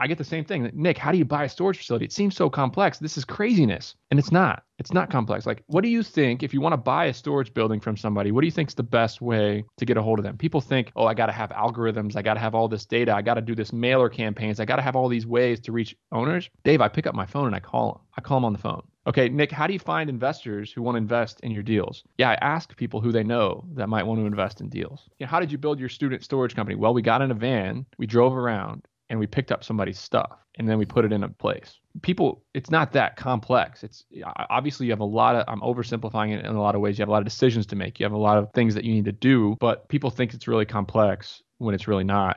I get the same thing. Nick, how do you buy a storage facility? It seems so complex. This is craziness. And it's not. It's not complex. Like, what do you think if you want to buy a storage building from somebody, what do you think is the best way to get a hold of them? People think, oh, I got to have algorithms. I got to have all this data. I got to do this mailer campaigns. I got to have all these ways to reach owners. Dave, I pick up my phone and I call them. I call them on the phone. Okay, Nick, how do you find investors who want to invest in your deals? Yeah, I ask people who they know that might want to invest in deals. You know, how did you build your student storage company? Well, we got in a van, we drove around, and we picked up somebody's stuff, and then we put it in a place. People, it's not that complex. It's obviously you have a lot of, I'm oversimplifying it in a lot of ways. You have a lot of decisions to make. You have a lot of things that you need to do, but people think it's really complex when it's really not.